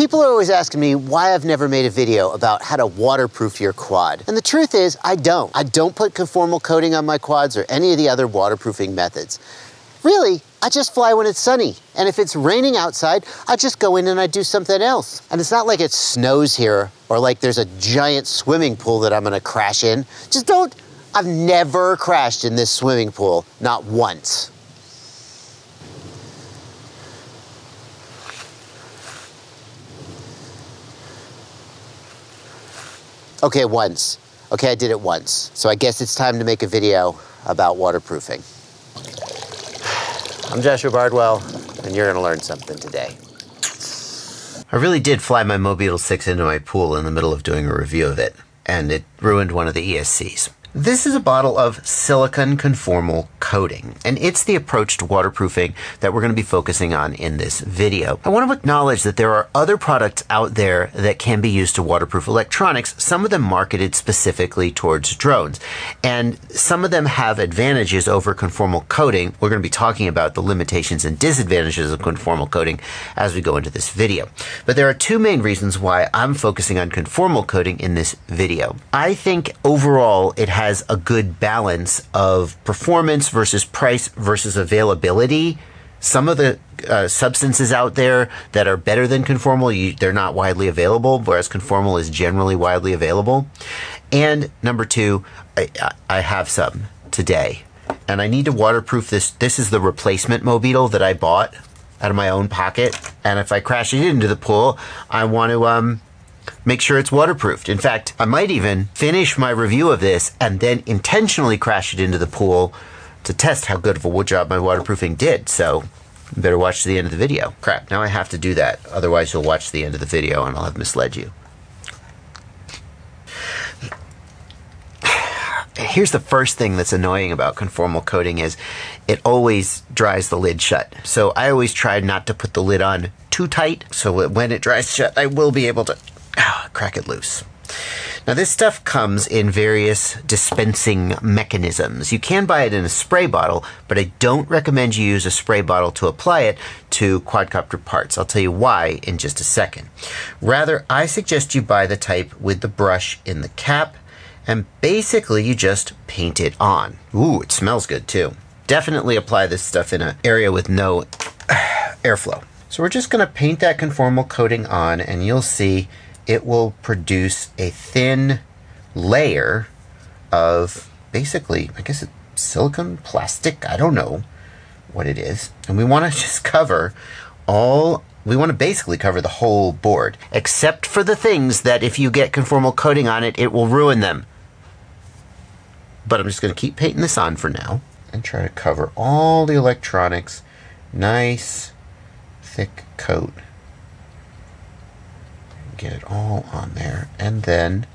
People are always asking me why I've never made a video about how to waterproof your quad. And the truth is, I don't put conformal coating on my quads or any of the other waterproofing methods. Really, I just fly when it's sunny. And if it's raining outside, I just go in and I do something else. And it's not like it snows here or like there's a giant swimming pool that I'm gonna crash in. I've never crashed in this swimming pool, not once. Okay, once. Okay, I did it once. So I guess it's time to make a video about waterproofing. I'm Joshua Bardwell, and you're gonna learn something today. I really did fly my Mobeetle 6 into my pool in the middle of doing a review of it, and it ruined one of the ESCs. This is a bottle of silicone conformal coating, and it's the approach to waterproofing that we're going to be focusing on in this video. I want to acknowledge that there are other products out there that can be used to waterproof electronics, some of them marketed specifically towards drones, and some of them have advantages over conformal coating. We're going to be talking about the limitations and disadvantages of conformal coating as we go into this video. But there are two main reasons why I'm focusing on conformal coating in this video. I think overall it has a good balance of performance versus price versus availability. Some of the substances out there that are better than conformal, they're not widely available, whereas conformal is generally widely available. And number two, I have some today, and I need to waterproof this. This is the replacement Mobeetle that I bought out of my own pocket, and if I crash it into the pool, I want to make sure it's waterproofed. In fact, I might even finish my review of this and then intentionally crash it into the pool to test how good of a wood job my waterproofing did. So you better watch to the end of the video. Crap, now I have to do that. Otherwise you'll watch the end of the video and I'll have misled you. Here's the first thing that's annoying about conformal coating is it always dries the lid shut. So I always try not to put the lid on too tight, so when it dries shut, I will be able to crack it loose. Now this stuff comes in various dispensing mechanisms. You can buy it in a spray bottle, but I don't recommend you use a spray bottle to apply it to quadcopter parts. I'll tell you why in just a second. Rather, I suggest you buy the type with the brush in the cap, and basically you just paint it on. Ooh, it smells good too. Definitely apply this stuff in an area with no airflow. So we're just gonna paint that conformal coating on, and you'll see it will produce a thin layer of basically, I guess it's silicone, plastic, I don't know what it is. And we wanna just cover all, we wanna basically cover the whole board, except for the things that if you get conformal coating on it, it will ruin them. But I'm just gonna keep painting this on for now and try to cover all the electronics, nice, thick coat, get it all on there, and then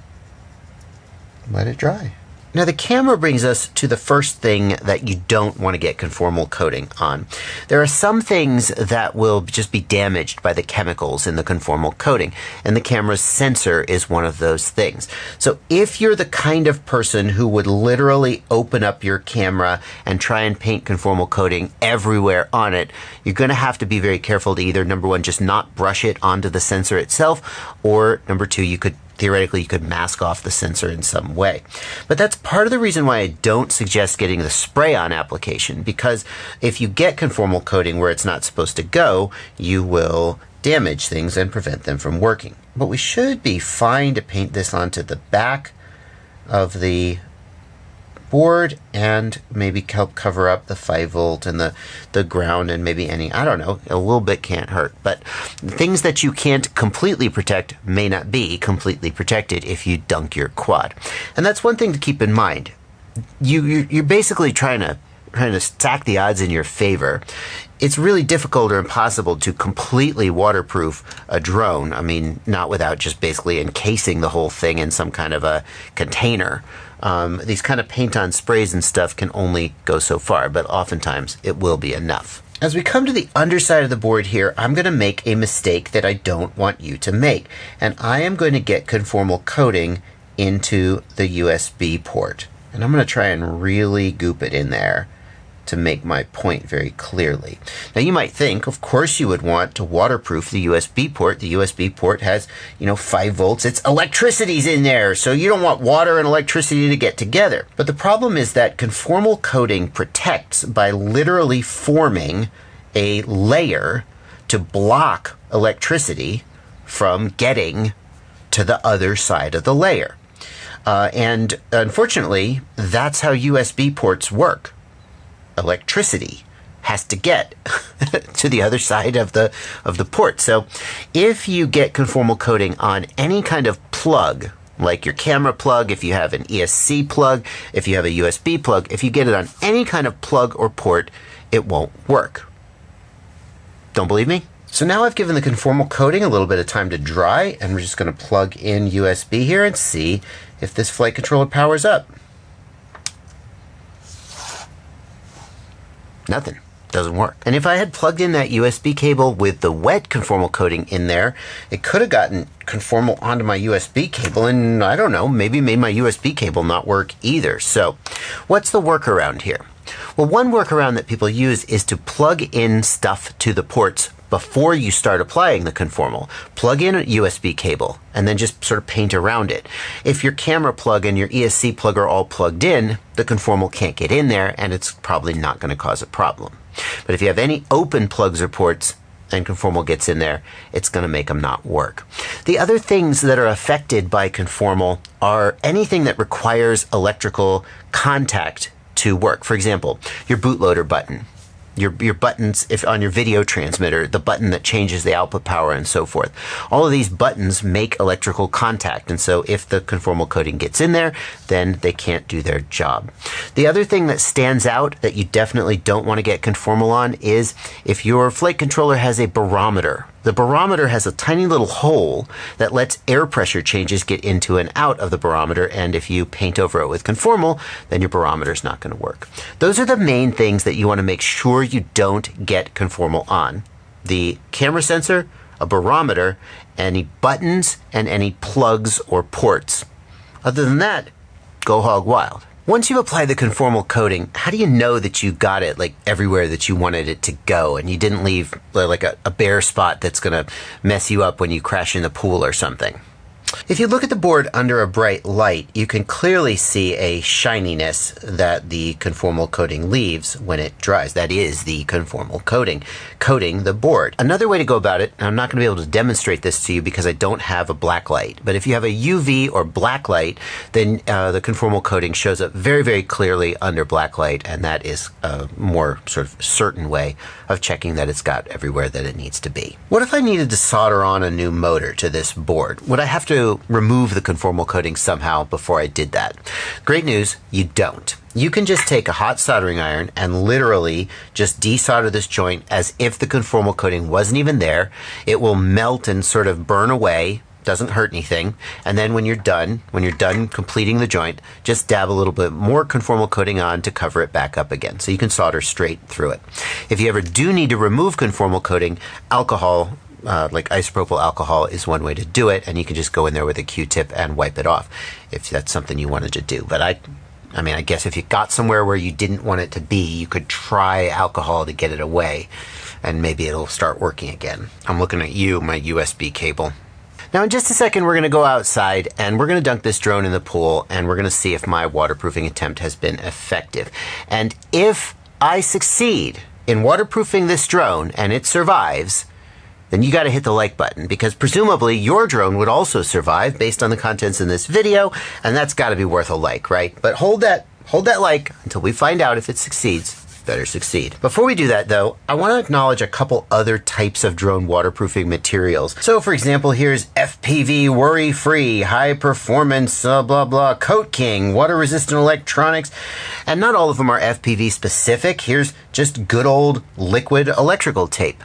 let it dry. Now the camera brings us to the first thing that you don't want to get conformal coating on. There are some things that will just be damaged by the chemicals in the conformal coating, and the camera's sensor is one of those things. So if you're the kind of person who would literally open up your camera and try and paint conformal coating everywhere on it, you're going to have to be very careful to either, number one, just not brush it onto the sensor itself, or number two, theoretically, you could mask off the sensor in some way. But that's part of the reason why I don't suggest getting the spray-on application, because if you get conformal coating where it's not supposed to go, you will damage things and prevent them from working. But we should be fine to paint this onto the back of the board and maybe help cover up the 5V and the ground and maybe any, I don't know, a little bit can't hurt. But things that you can't completely protect may not be completely protected if you dunk your quad. And that's one thing to keep in mind. You're basically trying to stack the odds in your favor. It's really difficult or impossible to completely waterproof a drone. I mean, not without just basically encasing the whole thing in some kind of a container. These kind of paint-on sprays and stuff can only go so far, but oftentimes it will be enough. As we come to the underside of the board here, I'm going to make a mistake that I don't want you to make, and I am going to get conformal coating into the USB port. And I'm going to try and really goop it in there to make my point very clearly. Now you might think, of course you would want to waterproof the USB port. The USB port has, 5 volts. It's electricity's in there, so you don't want water and electricity to get together. But the problem is that conformal coating protects by literally forming a layer to block electricity from getting to the other side of the layer. And unfortunately, that's how USB ports work. Electricity has to get to the other side of the port. So if you get conformal coating on any kind of plug, like your camera plug, if you have an ESC plug, if you have a USB plug, if you get it on any kind of plug or port, it won't work. Don't believe me? So now I've given the conformal coating a little bit of time to dry, and we're just going to plug in USB here and see if this flight controller powers up. Nothing. Doesn't work. And if I had plugged in that USB cable with the wet conformal coating in there, it could have gotten conformal onto my USB cable, and I don't know, maybe made my USB cable not work either. So what's the workaround here? Well, one workaround that people use is to plug in stuff to the ports before you start applying the conformal. Plug in a USB cable and then just sort of paint around it. If your camera plug and your ESC plug are all plugged in, the conformal can't get in there, and it's probably not going to cause a problem. But if you have any open plugs or ports and conformal gets in there, it's going to make them not work. The other things that are affected by conformal are anything that requires electrical contact to work. For example, your bootloader button. Your buttons, if on your video transmitter, the button that changes the output power and so forth. All of these buttons make electrical contact, and so if the conformal coating gets in there, then they can't do their job. The other thing that stands out that you definitely don't want to get conformal on is if your flight controller has a barometer. The barometer has a tiny little hole that lets air pressure changes get into and out of the barometer, and if you paint over it with conformal, then your barometer is not going to work. Those are the main things that you want to make sure you don't get conformal on. The camera sensor, a barometer, any buttons, and any plugs or ports. Other than that, go hog wild. Once you apply the conformal coating, how do you know that you got it like everywhere that you wanted it to go and you didn't leave like a bare spot that's going to mess you up when you crash in the pool or something? If you look at the board under a bright light, you can clearly see a shininess that the conformal coating leaves when it dries. That is the conformal coating, coating the board. Another way to go about it, and I'm not going to be able to demonstrate this to you because I don't have a black light, but if you have a UV or black light, then the conformal coating shows up very, very clearly under black light, and that is a more sort of certain way of checking that it's got everywhere that it needs to be. What if I needed to solder on a new motor to this board? Would I have to remove the conformal coating somehow before I did that? Great news, you don't. You can just take a hot soldering iron and literally just desolder this joint as if the conformal coating wasn't even there. It will melt and sort of burn away, doesn't hurt anything, and then when you're done completing the joint, just dab a little bit more conformal coating on to cover it back up again, so you can solder straight through it. If you ever do need to remove conformal coating, alcohol, like isopropyl alcohol, is one way to do it, and you can just go in there with a Q-tip and wipe it off if that's something you wanted to do. But I mean, I guess if you got somewhere where you didn't want it to be, you could try alcohol to get it away, and maybe it'll start working again. I'm looking at you, my USB cable. Now in just a second, we're going to go outside and we're going to dunk this drone in the pool, and we're going to see if my waterproofing attempt has been effective. And if I succeed in waterproofing this drone and it survives, then you got to hit the like button, because presumably your drone would also survive based on the contents in this video, and that's got to be worth a like, right? But hold that like until we find out if it succeeds. Better succeed. Before we do that though, I want to acknowledge a couple other types of drone waterproofing materials. So for example, here's FPV worry-free, high performance, blah blah, Coat King, water resistant electronics, and not all of them are FPV specific. Here's just good old liquid electrical tape.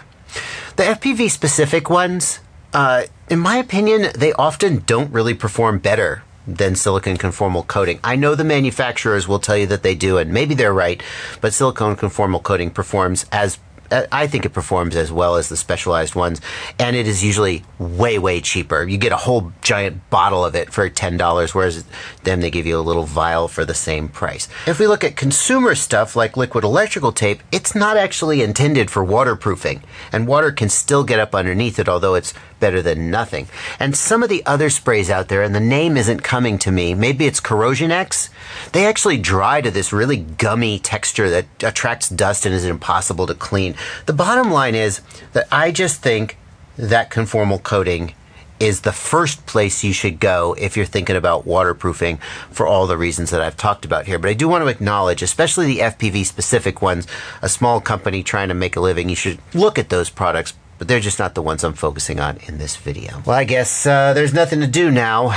The FPV specific ones, in my opinion, they often don't really perform better than silicone conformal coating. I know the manufacturers will tell you that they do, and maybe they're right, but silicone conformal coating performs as I think it performs as well as the specialized ones, and it is usually way, way cheaper. You get a whole giant bottle of it for $10, whereas then they give you a little vial for the same price. If we look at consumer stuff like liquid electrical tape, it's not actually intended for waterproofing, and water can still get up underneath it, although it's better than nothing. And some of the other sprays out there, and the name isn't coming to me, maybe it's CorrosionX, they actually dry to this really gummy texture that attracts dust and is impossible to clean. The bottom line is that I just think that conformal coating is the first place you should go if you're thinking about waterproofing for all the reasons that I've talked about here. But I do want to acknowledge, especially the FPV specific ones, a small company trying to make a living, you should look at those products, but they're just not the ones I'm focusing on in this video. Well, I guess there's nothing to do now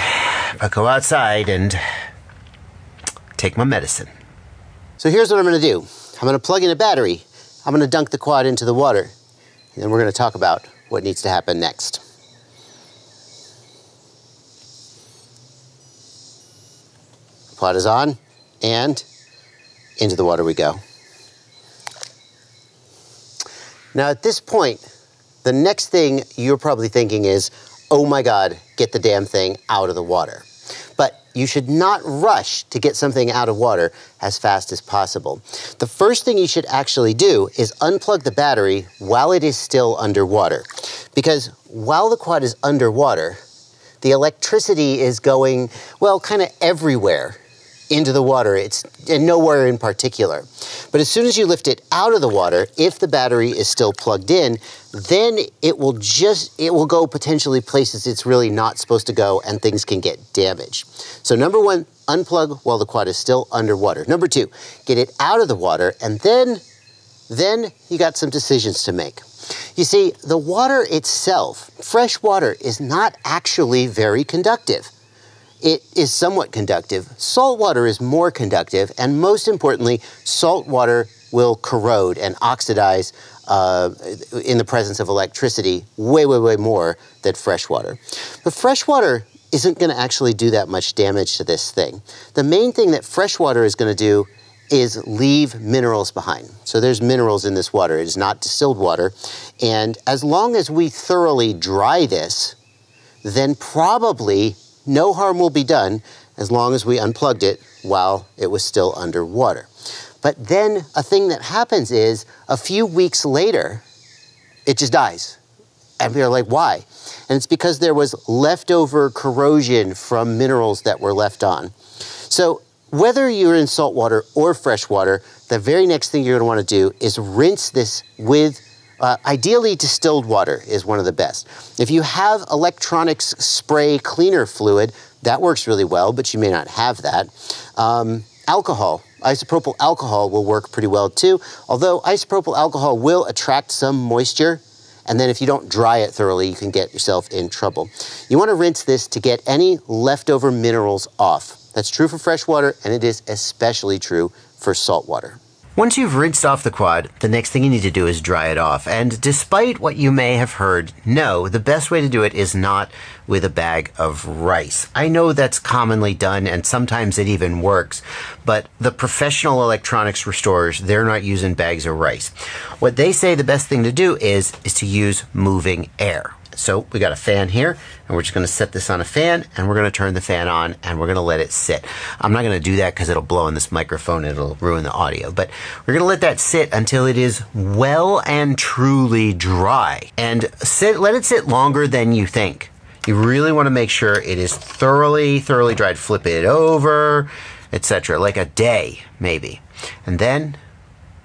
but go outside and take my medicine. So here's what I'm gonna do. I'm gonna plug in a battery, I'm gonna dunk the quad into the water, and then we're gonna talk about what needs to happen next. The quad is on, and into the water we go. Now at this point, the next thing you're probably thinking is, oh my God, get the damn thing out of the water. But you should not rush to get something out of water as fast as possible. The first thing you should actually do is unplug the battery while it is still underwater. Because while the quad is underwater, the electricity is going, well, kind of everywhere into the water, and nowhere in particular. But as soon as you lift it out of the water, if the battery is still plugged in, then it will go potentially places it's really not supposed to go, and things can get damaged. So number one, unplug while the quad is still underwater. Number two, get it out of the water, and then you got some decisions to make. You see, the water itself, fresh water, is not actually very conductive. It is somewhat conductive. Salt water is more conductive, and most importantly, salt water will corrode and oxidize in the presence of electricity way, way, way more than fresh water. But fresh water isn't gonna actually do that much damage to this thing. The main thing that fresh water is gonna do is leave minerals behind. So there's minerals in this water. It is not distilled water. And as long as we thoroughly dry this, then probably no harm will be done as long as we unplugged it while it was still underwater. But then a thing that happens is a few weeks later, it just dies. And we are like, why? And it's because there was leftover corrosion from minerals that were left on. So whether you're in salt water or fresh water, the very next thing you're gonna wanna do is rinse this with ideally, distilled water is one of the best. If you have electronics spray cleaner fluid, that works really well, but you may not have that. Alcohol, isopropyl alcohol will work pretty well too, although isopropyl alcohol will attract some moisture, and then if you don't dry it thoroughly, you can get yourself in trouble. You want to rinse this to get any leftover minerals off. That's true for fresh water, and it is especially true for salt water. Once you've rinsed off the quad, the next thing you need to do is dry it off. And despite what you may have heard, no, the best way to do it is not with a bag of rice. I know that's commonly done, and sometimes it even works, but the professional electronics restorers, they're not using bags of rice. What they say the best thing to do is to use moving air. So we got a fan here, and we're just gonna set this on a fan, and we're gonna turn the fan on, and we're gonna let it sit. I'm not gonna do that because it'll blow in this microphone and it'll ruin the audio, but we're gonna let that sit until it is well and truly dry. And let it sit longer than you think. You really wanna make sure it is thoroughly, thoroughly dried. Flip it over, etc. Like a day, maybe. And then,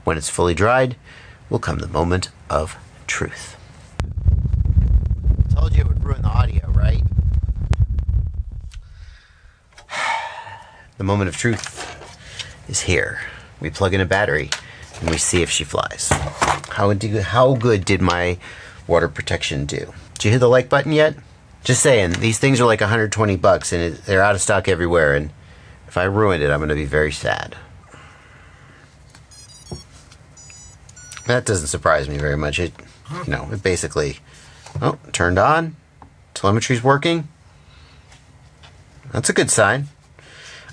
when it's fully dried, will come the moment of truth. I told you it would ruin the audio, right? The moment of truth is here. We plug in a battery and we see if she flies. How good did my water protection do? Did you hit the like button yet? Just saying, these things are like 120 bucks and they're out of stock everywhere, and if I ruined it, I'm gonna be very sad. That doesn't surprise me very much. It, you know, it basically... Oh, turned on. Telemetry's working. That's a good sign.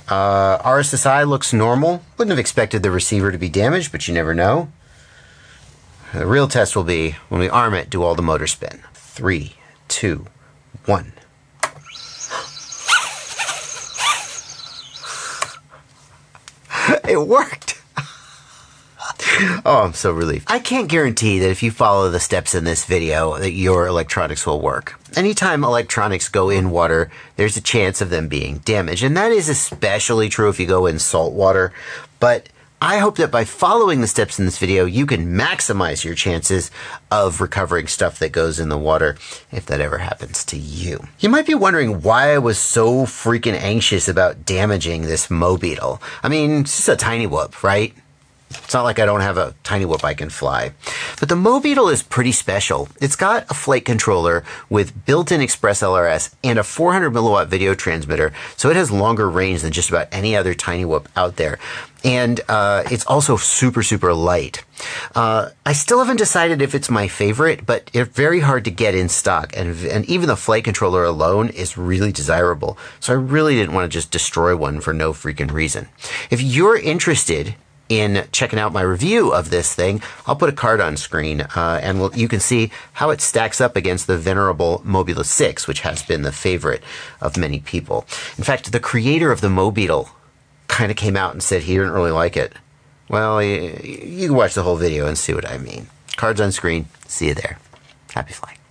RSSI looks normal. Wouldn't have expected the receiver to be damaged, but you never know. The real test will be when we arm it, do all the motor spin. 3, 2, 1. It worked! Oh, I'm so relieved. I can't guarantee that if you follow the steps in this video that your electronics will work. Anytime electronics go in water, there's a chance of them being damaged. And that is especially true if you go in salt water. But I hope that by following the steps in this video, you can maximize your chances of recovering stuff that goes in the water if that ever happens to you. You might be wondering why I was so freaking anxious about damaging this Mobeetle. I mean, it's just a tiny whoop, right? It's not like I don't have a tiny whoop I can fly. But the Mobeetle is pretty special. It's got a flight controller with built-in ExpressLRS and a 400 milliwatt video transmitter, so it has longer range than just about any other tiny whoop out there. And it's also super, super light. I still haven't decided if it's my favorite, but it's very hard to get in stock. And even the flight controller alone is really desirable. So I really didn't want to just destroy one for no freaking reason. If you're interested in checking out my review of this thing, I'll put a card on screen and you can see how it stacks up against the venerable Mobula 6, which has been the favorite of many people. In fact, the creator of the Mobeetle kind of came out and said he didn't really like it. Well, you can watch the whole video and see what I mean. Cards on screen. See you there. Happy flying.